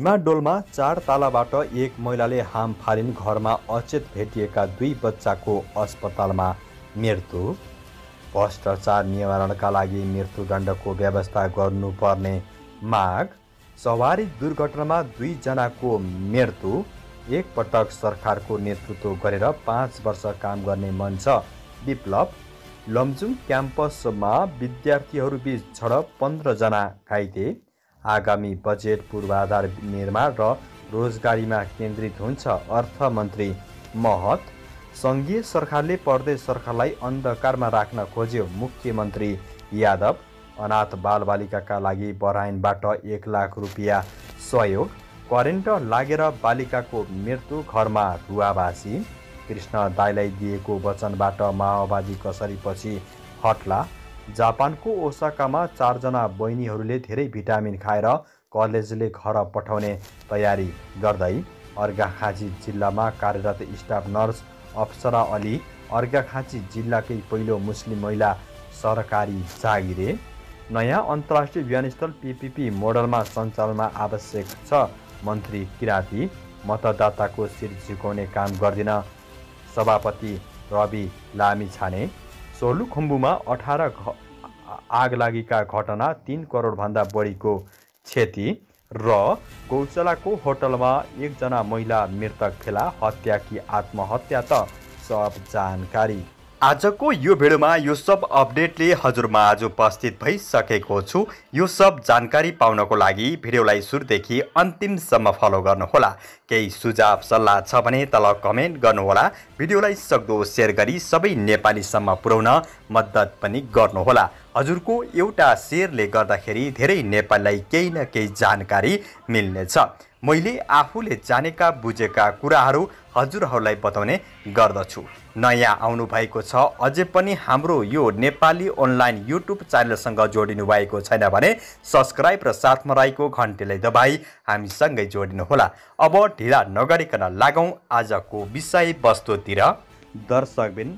हिमाडोलमा 4 तलाबाट एक महिलाले हाम फालिन, घरमा अचेत भेटिएका 2 बच्चाको अस्पतालमा मृत्यु। भ्रष्टाचार निवारणका लागि मृत्युदण्डको व्यवस्था गर्नुपर्ने माग। सवारी दुर्घटनामा 2 जनाको मृत्यु। एकपटक सरकारको नेतृत्व गरेर 5 वर्ष काम गर्ने मन छ विप्लव। लमजुङ क्याम्पसमा विद्यार्थीहरूबीच झडप, 15 जना घाइते। आगामी बजेट पूर्वाधार निर्माण र रोजगारीमा केन्द्रित हुन्छ अर्थमन्त्री महत। सङ्घीय सरकारले प्रदेश सरकारलाई अन्धकारमा राख्न खोज्यो मुख्यमन्त्री यादव। अनाथ बालबालिकाका लागि बराइनबाट 1 लाख रुपियाँ सहयोग। क्वारेन्ट लागेर बालिकाको मृत्यु, घरमा रुवावासी। कृष्ण दाईलाई दिएको वचनबाट माओवादी कसरी पछि हट्ला। जापानको ओसाकामा 4 जना बहिनीहरूले धेरै भिटामिन खाएर कलेजले घर पठाउने तयारी गर्दै। अर्घाखाँची जिल्लामा कार्यरत स्टाफ नर्स अप्सरा अली अर्घाखाँची जिल्लाकै पहिलो मुस्लिम महिला सरकारी जागिरे। नयाँ अन्तर्राष्ट्रिय विमानस्थल PPP मोडलमा सञ्चालनमा आवश्यक छ मन्त्री किराँती। मतदाताको शिर झुकाउने काम गर्दिन सभापति रवि लामिछाने। सोलुखुम्बुमा 18 आगलागीका घटना, 3 करोडभन्दा बढीको क्षति। र गौचलाको होटलमा 1 जना महिला मृतक फेला, हत्या कि आत्महत्या, त सब जानकारी। आजको यो भिडियोमा यो सब अपडेटले हजुरमा आज उपस्थित भइसकेको छु। यो सब जानकारी पाउनको लागि भिडियोलाई सुरुदेखि अन्तिमसम्म फलो गर्नुहोला। केही सुझाव सल्लाह छ भने तल कमेन्ट गर्नुहोला। भिडियोलाई सक्दो सेयर गरी सबै नेपालीसम्म पुर्याउन मद्दत पनि गर्नुहोला। हजुरको एउटा सेयरले गर्दाखेरि धेरै नेपालीलाई केही न केही जानकारी मिल्नेछ। मैले आफूले जानेका बुझेका कुराहरू हजुरहरूलाई बताउने गर्दछु। नयाँ आउनुभएको छ अझै पनि हाम्रो यो नेपाली अनलाइन युट्युब च्यानलसँग जोडिनु भएको छैन भने सब्सक्राइब र साथमा रहेको घन्टीलाई दबाई हामीसँगै जोडिनुहोला। अब ढिला नगरिकन लागौँ आजको विषयवस्तुतिर। दर्शकबिन,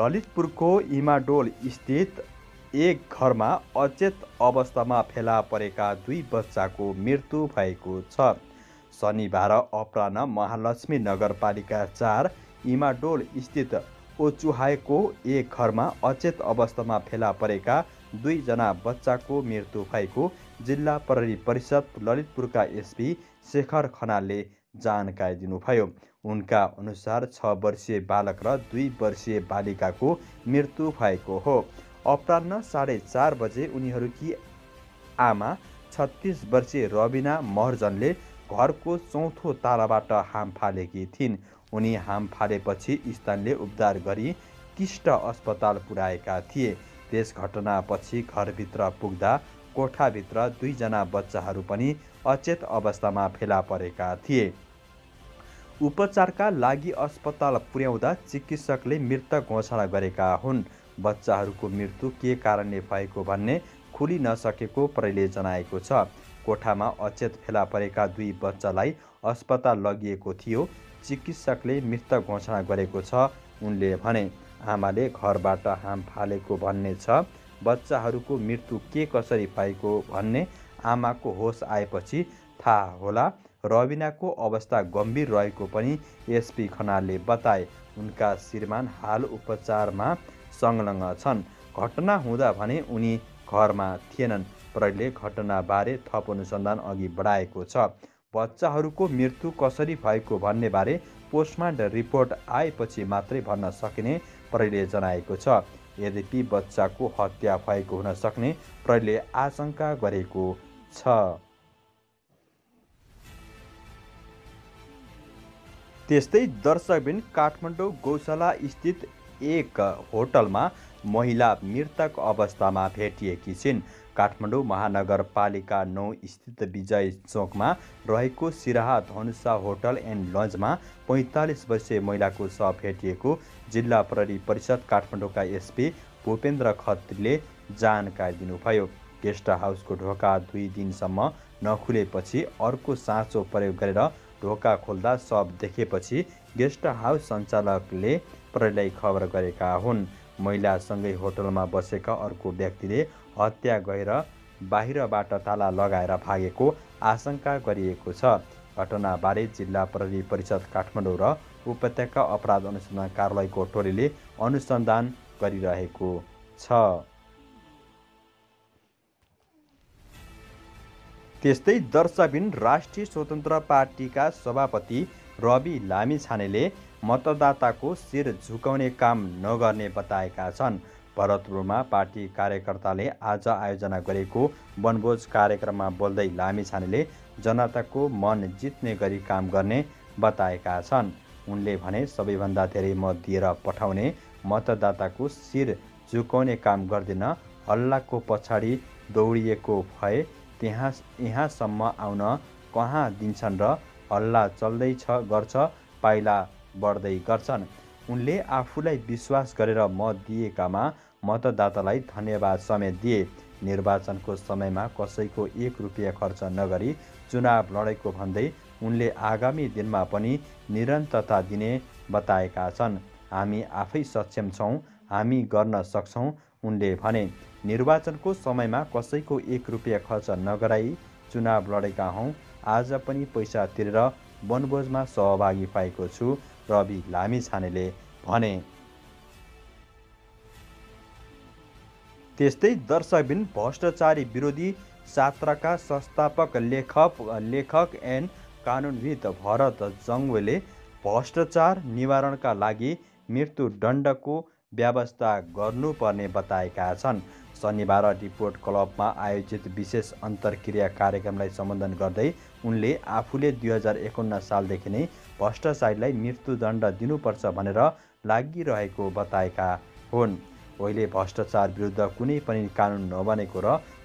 ललितपुरको इमाडोल स्थित एक घरमा अचेत अवस्थामा फेला परेका 2 बच्चाको मृत्यु भएको छ। शनिबार अपराह्न महालक्ष्मी नगरपालिका 4 इमाडोल स्थित ओचुहाएको एक घरमा अचेत अवस्थामा फेला परेका 2 जना बच्चाको मृत्यु भएको जिल्ला प्रहरी परिषद ललितपुरका SP शेखर खनालले जानकारी दिनुभयो। उनका अनुसार 6 वर्षीय बालक र 2 वर्षीय बालिकाको मृत्यु भएको हो। अपराह्न 4:30 बजे उनीहरूकी आमा 36 वर्षीय रबिना महर्जनले घरको चौथो तालाबाट हाम फालेकी थिइन्। उनी हाम फालेपछि स्थानीयले उद्धार गरी किष्ट अस्पताल पुर्याएका थिए। त्यस घटनापछि घरभित्र पुग्दा कोठाभित्र 2 जना बच्चाहरू पनि अचेत अवस्थामा फेला परेका थिए। उपचारका लागि अस्पताल पुर्याउँदा चिकित्सकले मृतक घोषणा गरेका हुन्। बच्चाहरूको मृत्यु के कारणले भएको भन्ने खुली नसकेको प्रहरीले जनाएको छ। कोठामा अचेत फेला परेका 2 बच्चालाई अस्पताल लगिएको थियो। चिकित्सकले मृतक घोषणा गरेको छ। उनले भने, आमाले घरबाट हाम फालेको भन्ने छ। बच्चाहरूको मृत्यु के कसरी भएको भन्ने आमाको होस आएपछि थाहा होला। रबिनाको अवस्था गम्भीर रहेको पनि SP खनालले बताए। उनका श्रीमान हाल उपचारमा संलग्न छन्। घटना हुँदा भने उनी घरमा थिएनन्। प्रहरीले घटनाबारे थप अनुसन्धान अघि बढाएको छ। बच्चाहरूको मृत्यु कसरी भएको भन्ने बारे पोस्टमार्टम रिपोर्ट आएपछि मात्रै भन्न सकिने प्रहरीले जनाएको छ। यद्यपि बच्चाको हत्या भएको हुन सक्ने प्रहरीले आशंका गरेको छ। त्यस्तै दर्शकबिन, काठमाडौँ गौशाला स्थित एक होटलमा महिला मृतक अवस्थामा भेटिएकी छिन्। काठमाडौँ महानगरपालिका 9 स्थित विजय चोकमा रहेको सिराहा धनुषा होटल एन्ड लजमा 45 वर्षीय महिलाको शव भेटिएको जिल्ला प्रहरी परिषद काठमाडौँका SP भूपेन्द्र खत्रीले जानकारी दिनुभयो। गेस्ट हाउसको ढोका 2 दिनसम्म नखुलेपछि अर्को साँचो प्रयोग गरेर ढोका खोल्दा शव देखेपछि गेस्ट हाउस सञ्चालकले प्रहरीलाई खबर गरेका हुन्। महिलासँगै होटलमा बसेका अर्को व्यक्तिले हत्या गरेर बाहिरबाट ताला लगाएर भागेको आशंका गरिएको छ। घटनाबारे जिल्ला प्रहरी परिषद काठमाडौँ र उपत्यका अपराध अनुसन्धान कार्यालयको टोलीले अनुसन्धान गरिरहेको छ। त्यस्तै दर्शबिन राष्ट्रिय स्वतन्त्र पार्टीका सभापति रवि लामिछानेले मतदाताको शिर झुकाउने काम नगर्ने बताएका छन्। भरतपुरमा पार्टी कार्यकर्ताले आज आयोजना गरेको वनभोज कार्यक्रममा बोल्दै लामिछानेले जनताको मन जित्ने गरी काम गर्ने बताएका छन्। उनले भने सबैभन्दा धेरै मत दिएर पठाउने मतदाताको शिर झुकाउने काम गर्दिन, हल्लाको पछाडि दौडिएको भए त्यहाँ यहाँसम्म आउन कहाँ दिन्छन् र हल्ला चल्दैछ गर्छ, पाइला बढ्दै गर्छन्। उनले आफूलाई विश्वास गरेर मत दिएकामा मतदातालाई धन्यवाद समेत दिए। निर्वाचनको समयमा कसैको एक रुपियाँ खर्च नगरी चुनाव लडेको भन्दै उनले आगामी दिनमा पनि निरन्तरता दिने बताएका छन्। हामी आफै सक्षम छौँ, हामी गर्न सक्छौँ, उनले भने। निर्वाचनको समयमा कसैको एक रुपियाँ खर्च नगराई चुनाव लडेका हौँ, आज पनि पैसा तिरेर वनभोजमा सहभागी पाएको छु, रवि लामिछानेले भने। त्यस्तै दर्शकबिन भ्रष्टाचारी विरोधी सात्रका संस्थापक लेखक एन कानुनविद भरत जङ्गवेले भ्रष्टाचार निवारणका लागि मृत्युदण्डको व्यवस्था गर्नुपर्ने बताएका छन्। शनिबार रिपोर्ट क्लबमा आयोजित विशेष अन्तर्क्रिया कार्यक्रमलाई सम्बोधन गर्दै उनले आफूले 2051 सालदेखि नै भ्रष्टाचारीलाई मृत्युदण्ड दिनुपर्छ भनेर लागिरहेको बताएका हुन्। अहिले भ्रष्टाचार विरुद्ध कुनै पनि कानुन नबनेको र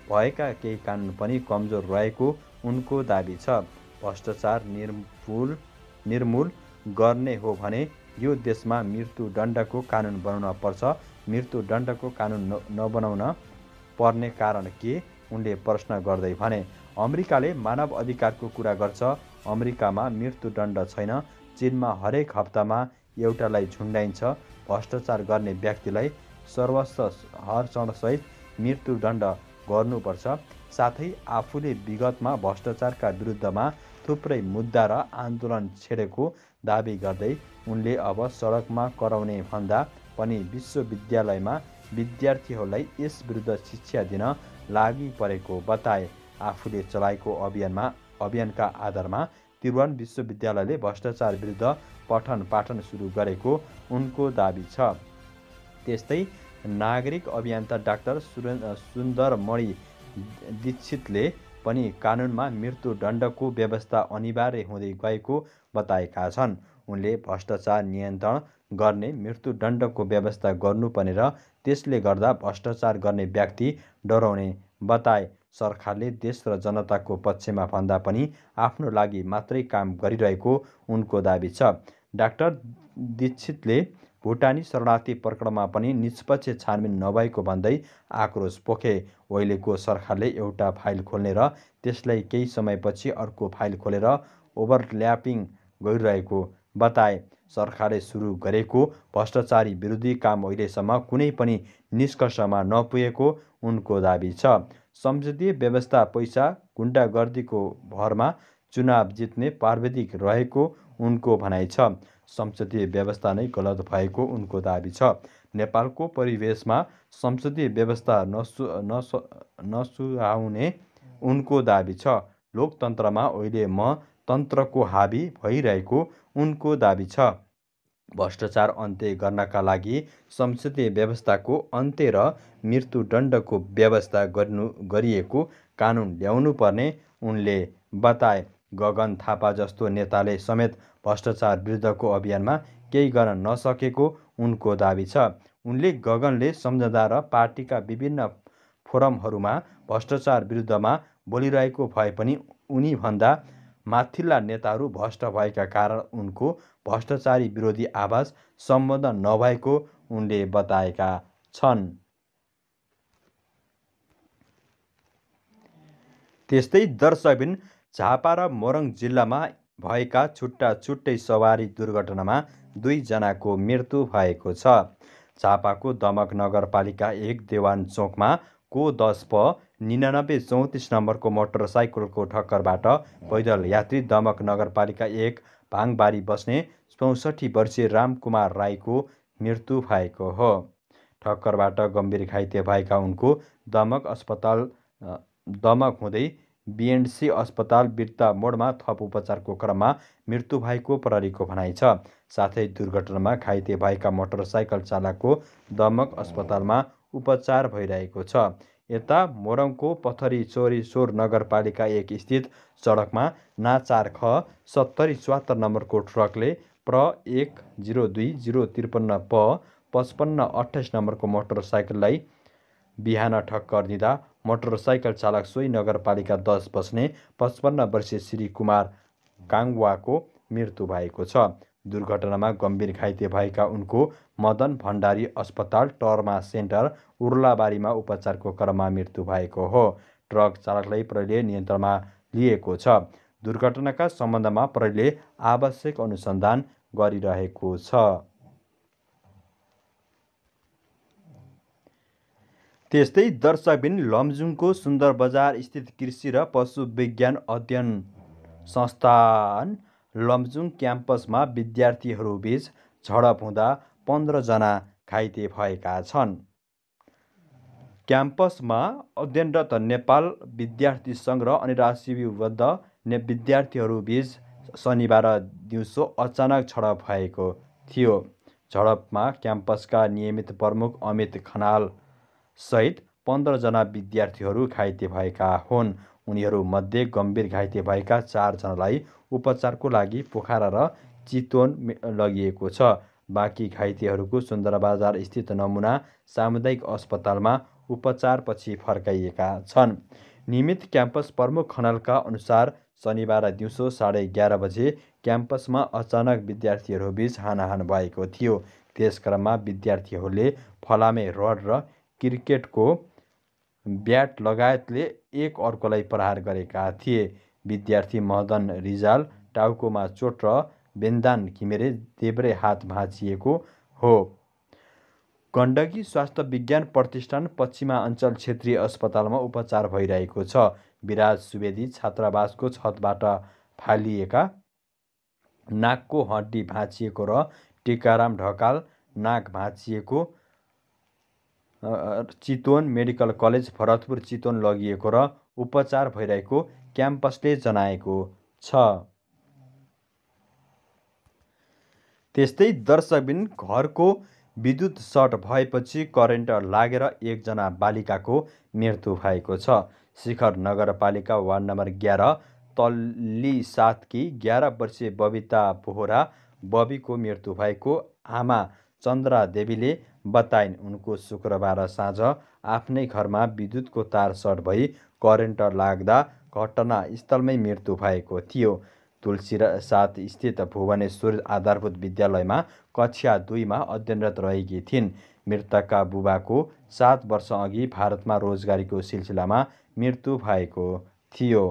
भएका केही कानुन पनि कमजोर रहेको उनको दाबी छ। भ्रष्टाचार निर्मूल गर्ने हो भने यो देशमा मृत्युदण्डको कानुन बनाउन पर्छ। मृत्युदण्डको कानुन नबनाउन पर्ने कारण के, उनले प्रश्न गर्दै भने। अमेरिकाले मानव अधिकारको कुरा गर्छ, अमेरिकामा मृत्युदण्ड छैन। चीनमा हरेक हप्तामा एउटालाई झुन्डाइन्छ। भ्रष्टाचार गर्ने व्यक्तिलाई सर्वस्व हरसहित मृत्युदण्ड गर्नुपर्छ। साथै आफूले विगतमा भ्रष्टाचारका विरुद्धमा थुप्रै मुद्दा र आन्दोलन छेडेको दावी गर्दै उनले अब सडकमा कराउने भन्दा पनि विश्वविद्यालयमा विद्यार्थीहरूलाई यस विरुद्ध शिक्षा दिन लागि परेको बताए। आफूले चलाएको अभियानका आधारमा त्रिभुवन विश्वविद्यालयले भ्रष्टाचार विरुद्ध पठन पाठन सुरु गरेको उनको दावी छ। त्यस्तै नागरिक अभियन्ता डाक्टर सुन्दर मणि दीक्षितले पनि कानुनमा मृत्युदण्डको व्यवस्था अनिवार्य हुँदै गएको बताएका छन्। उनले भ्रष्टाचार नियन्त्रण गर्ने मृत्युदण्डको व्यवस्था गर्नुपर्ने र त्यसले गर्दा भ्रष्टाचार गर्ने व्यक्ति डराउने बताए। सरकारले देश र जनताको पक्षमा भन्दा पनि आफ्नो लागि मात्रै काम गरिरहेको उनको दाबी छ। डाक्टर दीक्षितले भुटानी शरणार्थी प्रकरणमा पनि निष्पक्ष छानबिन नभएको भन्दै आक्रोश पोखे। ओइलेको सरकारले एउटा फाइल खोल्ने र त्यसलाई केही समयपछि अर्को फाइल खोलेर ओभरल्यापिङ गरिरहेको बताए। सरकारले सुरु गरेको भ्रष्टाचारी विरोधी काम अहिलेसम्म कुनै पनि निष्कर्षमा नपुगेको उनको दाबी छ। संसदीय व्यवस्था पैसा गुण्डागर्दीको भरमा चुनाव जित्ने प्राविधिक रहेको उनको भनाइ छ। संसदीय व्यवस्था नै गलत भएको उनको दाबी छ। नेपालको परिवेशमा संसदीय व्यवस्था नसुहाउने उनको दाबी छ। लोकतन्त्रमा अहिले म तन्त्रको हाबी भइरहेको उनको दाबी छ। भ्रष्टाचार अन्त्य गर्नका लागि संसदीय व्यवस्थाको अन्त्य र मृत्युदण्डको व्यवस्था गरिएको कानुन ल्याउनुपर्ने उनले बताए। गगन थापा जस्तो नेताले समेत भ्रष्टाचार विरुद्धको अभियानमा केही गर्न नसकेको उनको दाबी छ। उनले गगनले सम्झँदा र पार्टीका विभिन्न फोरमहरूमा भ्रष्टाचार विरुद्धमा बोलिरहेको भए पनि उनीभन्दा माथिल्ला नेताहरू भ्रष्ट भएका कारण उनको भ्रष्टाचारी विरोधी आवाज सम्बोधन नभएको उनले बताएका छन्। त्यस्तै दर्शकबिन झापा र मोरङ जिल्लामा भएका छुट्टा छुट्टै सवारी दुर्घटनामा 2 जनाको मृत्यु भएको छ। झापाको दमक नगरपालिका 1 देवान चोकमा को 10/9934 नम्बरको मोटरसाइकलको ठक्करबाट पैदल यात्री दमक नगरपालिका 1 भाङबारी बस्ने 64 वर्षीय रामकुमार राईको मृत्यु भएको हो। ठक्करबाट गम्भीर घाइते भएका उनको दमक हुँदै बीएनसी अस्पताल बिर्ता मोडमा थप उपचारको क्रममा मृत्यु भएको प्रहरीको भनाइ छ। साथै दुर्घटनामा घाइते भएका मोटरसाइकल चालकको दमक अस्पतालमा उपचार भइरहेको छ। यता मोरङको पथरी चोरीसोर नगरपालिका 1 स्थित सडकमा ना 4 ख 7074 नम्बरको ट्रकले प्र 1 0 2 0 53 प 5528 नम्बरको मोटरसाइकललाई बिहान ठक्कर दिँदा मोटरसाइकल चालक सोही नगरपालिका 10 बस्ने 55 वर्षीय श्री कुमार काङ्वाको मृत्यु भएको छ। दुर्घटनामा गम्भीर घाइते भएका उनको मदन भण्डारी अस्पताल टर्मा सेन्टर उर्लाबारीमा उपचारको क्रममा मृत्यु भएको हो। ट्रक चालकलाई प्रहरीले नियन्त्रणमा लिएको छ। दुर्घटनाका सम्बन्धमा प्रहरीले आवश्यक अनुसन्धान गरिरहेको छ। त्यस्तै दर्शकबिन लमजुङको सुन्दर बजार स्थित कृषि र पशु विज्ञान अध्ययन संस्थान लमजुङ क्याम्पसमा विद्यार्थीहरूबीच झडप हुँदा 15 जना घाइते भएका छन्। क्याम्पसमा अध्ययनरत नेपाल विद्यार्थी संघ र अनिराशिविबद्ध विद्यार्थीहरूबीच शनिबार दिउँसो अचानक झडप भएको थियो। झडपमा क्याम्पसका नियमित प्रमुख अमित खनाल सहित 15 जना विद्यार्थीहरू घाइते भएका हुन्। उनीहरूमध्ये गम्भीर घाइते भएका 4 जनालाई उपचारको लागि पोखरा र चितवन लगिएको छ। बाँकी घाइतेहरूको सुन्दर बजार स्थित नमुना सामुदायिक अस्पतालमा उपचारपछि फर्काइएका छन्। नियमित क्याम्पस प्रमुख खनालका अनुसार शनिबार दिउँसो 11:30 बजे क्याम्पसमा अचानक विद्यार्थीहरूबीच हानाहान भएको थियो। त्यस क्रममा विद्यार्थीहरूले फलामे रड र क्रिकेटको ब्याट लगायतले एक अर्कोलाई प्रहार गरेका थिए। विद्यार्थी मदन रिजाल टाउकोमा चोट र बेन्दान घिमिरे देब्रे हात भाँचिएको हो। गण्डकी स्वास्थ्य विज्ञान प्रतिष्ठान पश्चिमाञ्चल क्षेत्रीय अस्पतालमा उपचार भइरहेको छ। बिराज सुवेदी छात्रावासको छतबाट फालिएका नाकको हड्डी भाँचिएको र टिकाराम ढकाल नाक भाँचिएको चितवन मेडिकल कलेज भरतपुर चितवन लगिएको र उपचार भइरहेको क्याम्पसले जनाएको छ। त्यस्तै दर्शकबिन घरको विद्युत सर्ट भएपछि करेन्ट लागेर 1 जना बालिकाको मृत्यु भएको छ। शिखर नगरपालिका वार्ड नम्बर 11 तल्ली 7 की 11 वर्षीय बबिता पोहोरा बबीको मृत्यु भएको आमा चन्द्रा देवीले बताइन्। उनको शुक्रबार साँझ आफ्नै घरमा विद्युतको तार सर्ट भई करेन्ट लाग्दा घटनास्थलमै मृत्यु भएको थियो। तुलसी 7 स्थित भुवनेश्वर आधारभूत विद्यालयमा कक्षा 2 मा अध्ययनरत रहेकी थिइन्। मृतकका बुबाको 7 वर्ष अघि भारतमा रोजगारीको सिलसिलामा मृत्यु भएको थियो।